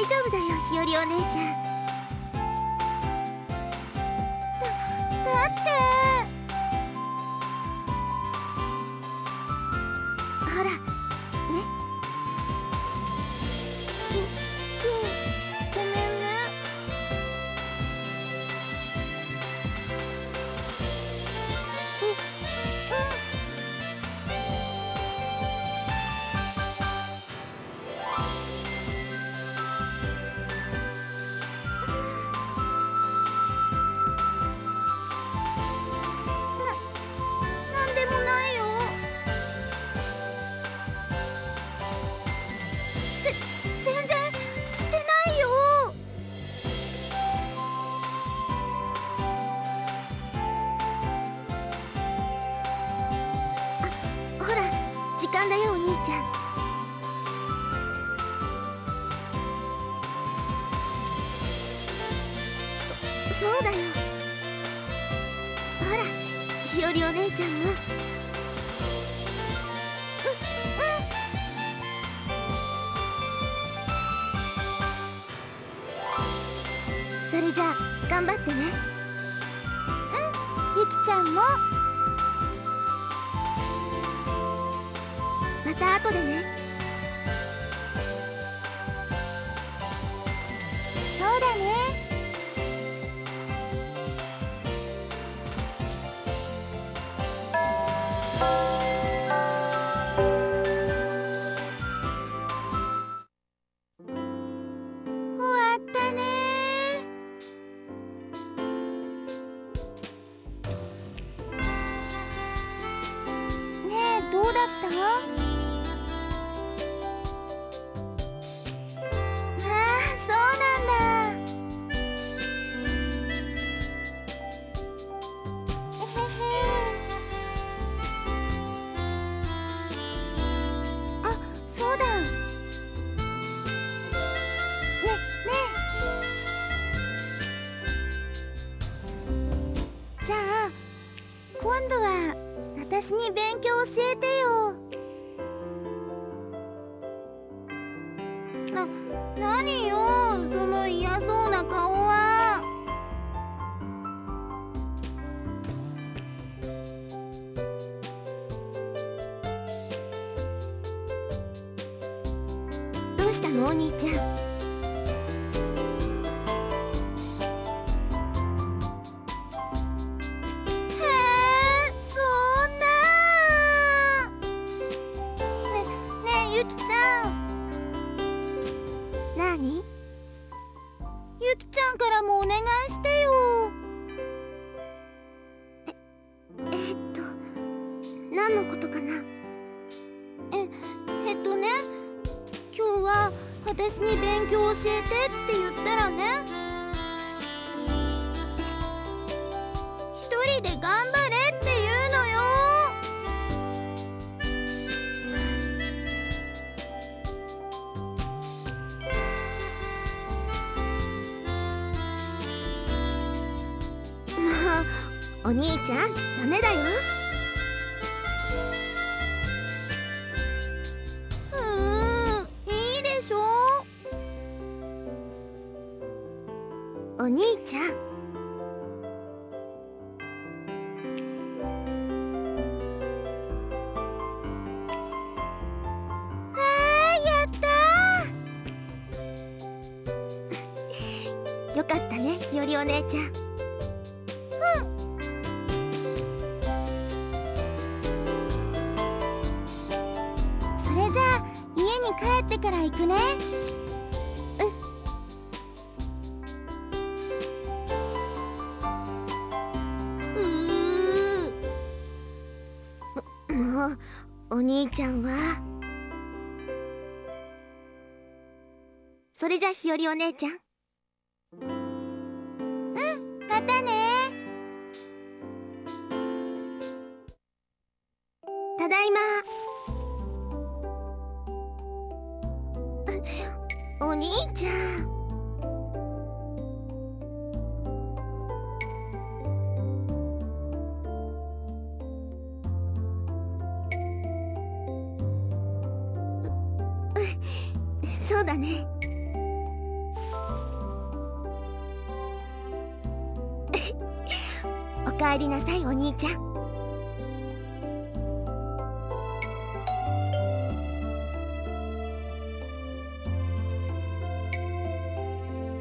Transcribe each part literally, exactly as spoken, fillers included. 大丈夫だよ、日和お姉ちゃん。だ、だってほらね。ご、ごめんね。うん、うん。時間だよ、お兄ちゃん。そ、そうだよ。ほら、日和お姉ちゃんも。うん、うん。それじゃあ、頑張ってね。うん、ゆきちゃんも。また後でね。そうだね。終わったね。ねえ、どうだった？今度は私に勉強教えてよ。な、何よその嫌そうな顔は。どうしたのお兄ちゃん。ゆきちゃんからもお願いしてよ。ええっと何のことかな。ええっとね、今日は私に勉強教えてって言ったらね、一人で頑張れってお兄ちゃん、ダメだよ。うーん、いいでしょ。お兄ちゃん、あー、やったーよかったね、日和お姉ちゃん。じゃあ家に帰ってから行くね。うん。うもうお兄ちゃんは。それじゃあ日和お姉ちゃん、うん、またね。ただいま。お兄ちゃん、そうだね。帰りなさいお兄ちゃん。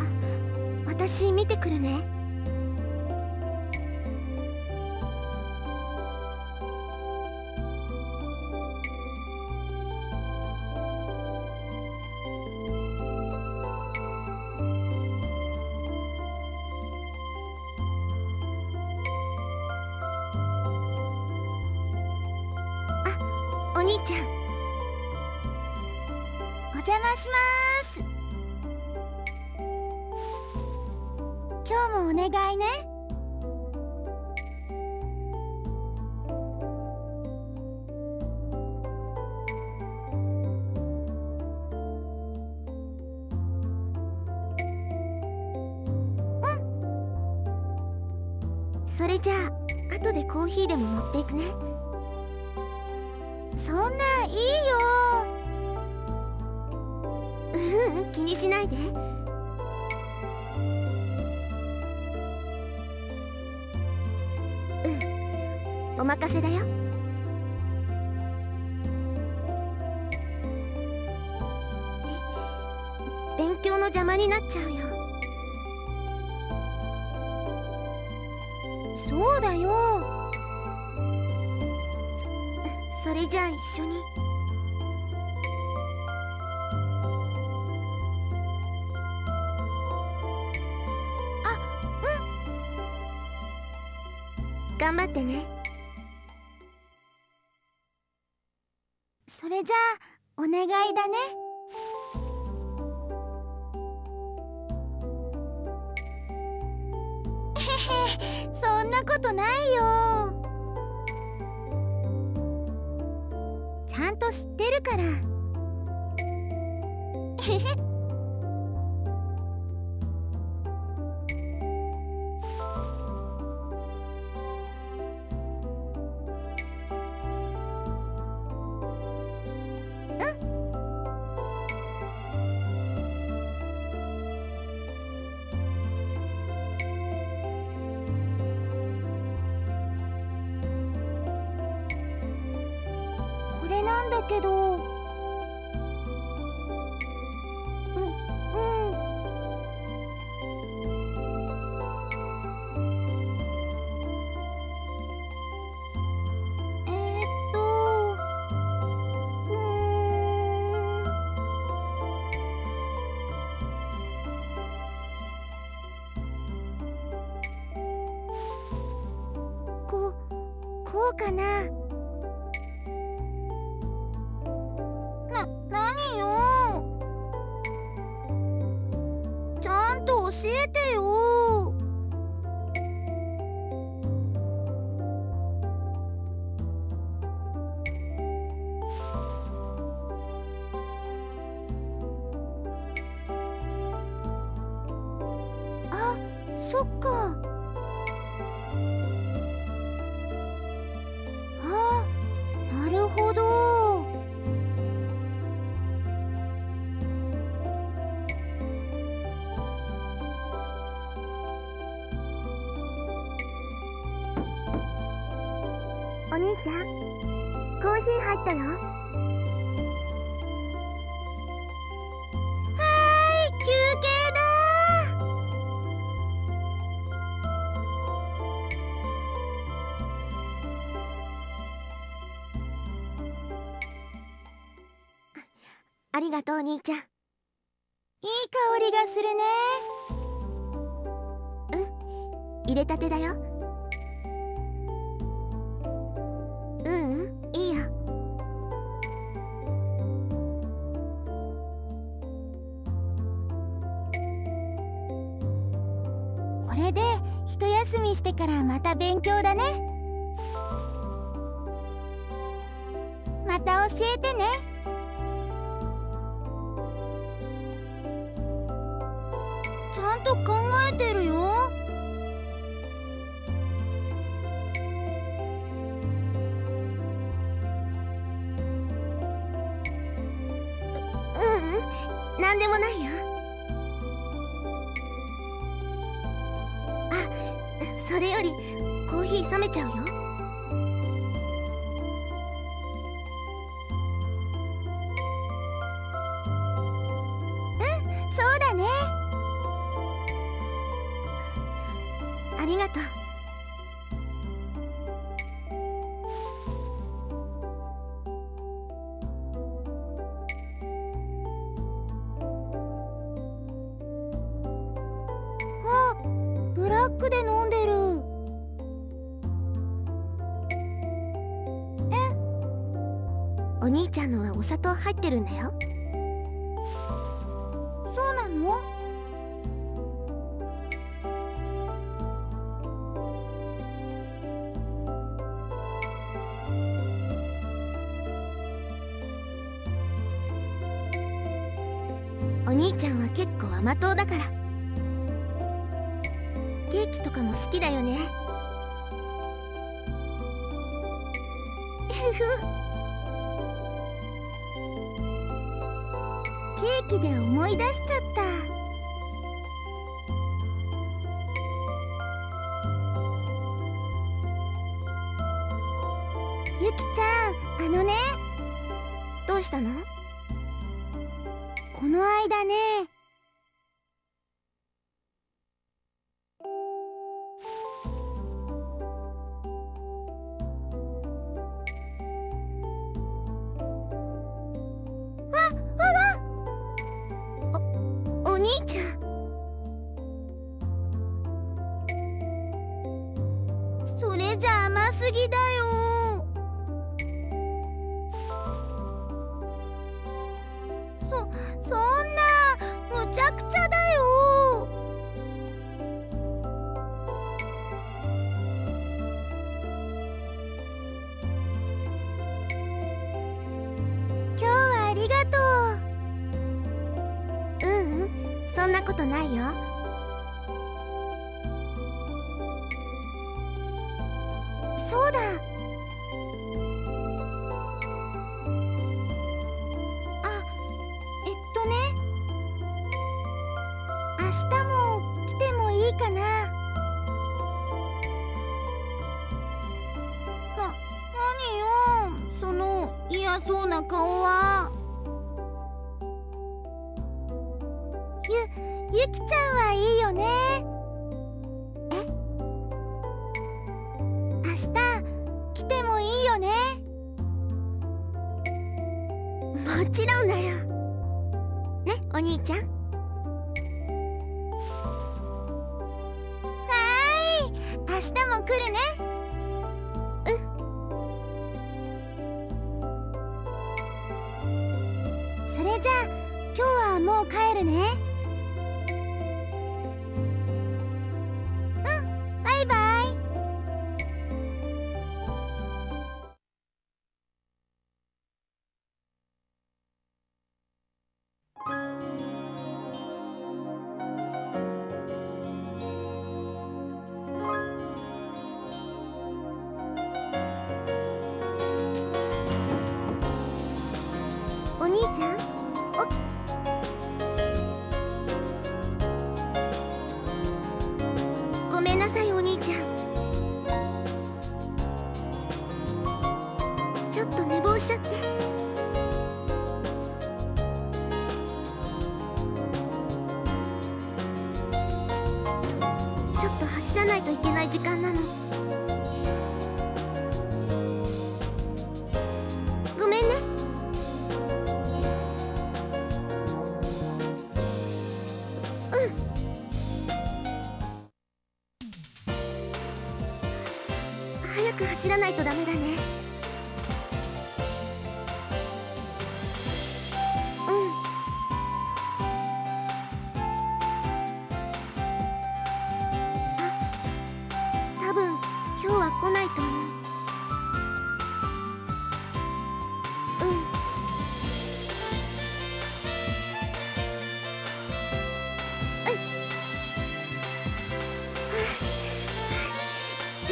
あ、私見てくるね。お兄ちゃん、お邪魔します。今日もお願いね。うん。それじゃあ後でコーヒーでも持っていくね。そんなんいいよ。うんうん、気にしないで。うん、お任せだよ。勉強の邪魔になっちゃうよ。そうだよ。それじゃあ一緒に。あ、うん、頑張ってね。それじゃあお願いだね。えへへ、そんなことないよ。ちゃんと知ってるから。えへっ。なんだけど、うんうん、えーっと、うーん、ここうかな。教えてよ。あ、そっか。あ、なるほど。お兄ちゃん、コーヒー入ったよ。はーい、休憩だー。 あ, ありがとうお兄ちゃん。いい香りがするね。うん、入れたてだよ。それで一休みしてからまた勉強だね。また教えてね。ちゃんと考えてるよ。う、うん、なんでもないよ。それよりコーヒヒー冷めちゃうよ。うん、そうだね。ありがとう。お兄ちゃんのはお砂糖入ってるんだよ。そうなの？お兄ちゃんは結構甘党だから、ケーキとかも好きだよね。ふふケーキで思い出しちゃった。ゆきちゃん、あのね。どうしたの？この間ね。お兄ちゃん、それじゃ甘すぎだよ。そそんなむちゃくちゃだよ。今日はありがとう。そんなことないよ。そうだ。あ、えっとね。明日も来てもいいかな。な、何よ、その嫌そうな顔は。ゆ、ゆきちゃんはいいよね。え？明日来てもいいよね。もちろんだよ。ね、お兄ちゃん。はーい、明日も来るね。うん。それじゃあ今日はもう帰るね。お兄ちゃん、おっ。ごめんなさい、お兄ちゃん。ちょっと寝坊しちゃって。ちょっと走らないといけない時間なの。ごめんね。走らないとダメだね。うん。あ、多分今日は来ないと思う。うん。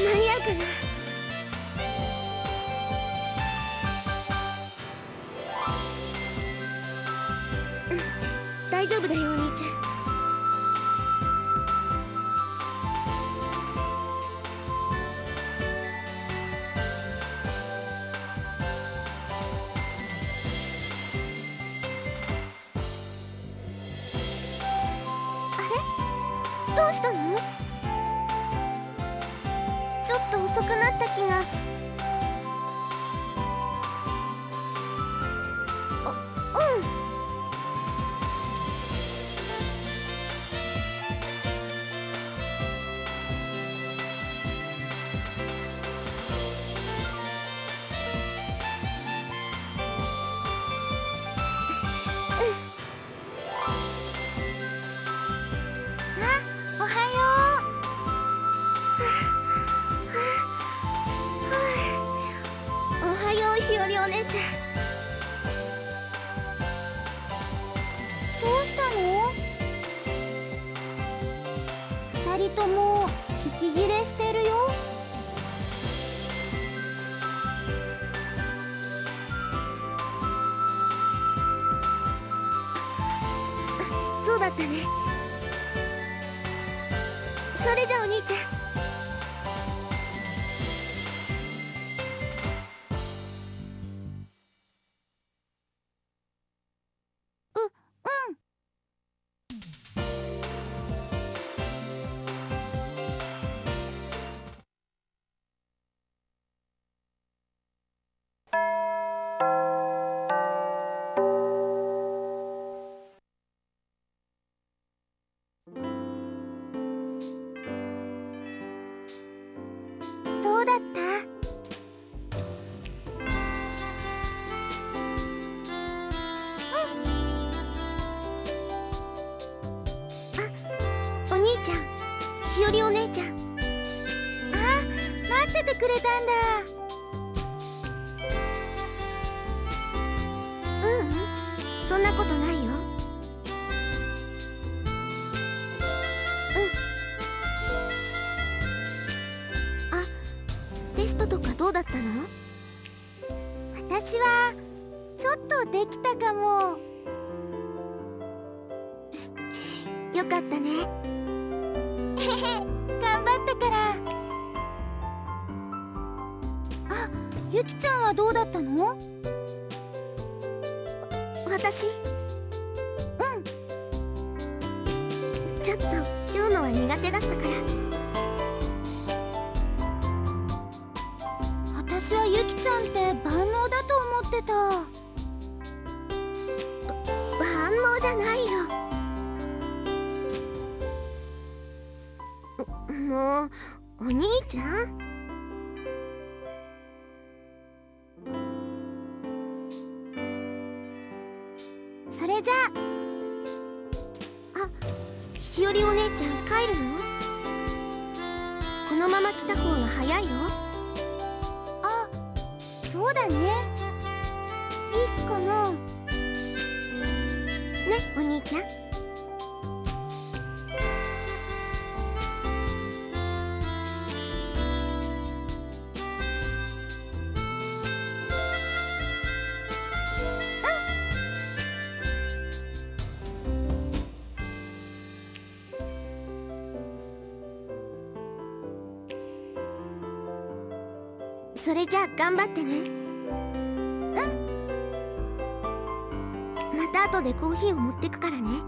うん。間に合うかな。大丈夫だよ、お兄ちゃん。どうしたの？ちょっと遅くなった気が。あ、うん。お姉ちゃん、どうしたの？二人とも息切れしてるよ。そ、そうだったね。それじゃお兄ちゃん。ひよりお姉ちゃん、あ、待っててくれたんだ。ううん、そんなことないよ。うん。あ、テストとかどうだったの？私はちょっとできたかも。よかったね。頑張ったから。あ、ゆきちゃんはどうだったの？わ、私、うん、ちょっと今日のは苦手だったから。私はゆきちゃんって万能だと思ってた。万能じゃないよ。もう、お兄ちゃん？それじゃあ、あ、ひよりお姉ちゃん帰るの？このまま来た方が早いよ。あ、そうだね。いいかな？ね、お兄ちゃん。それじゃあ頑張ってね。うん。また後でコーヒーを持ってくからね。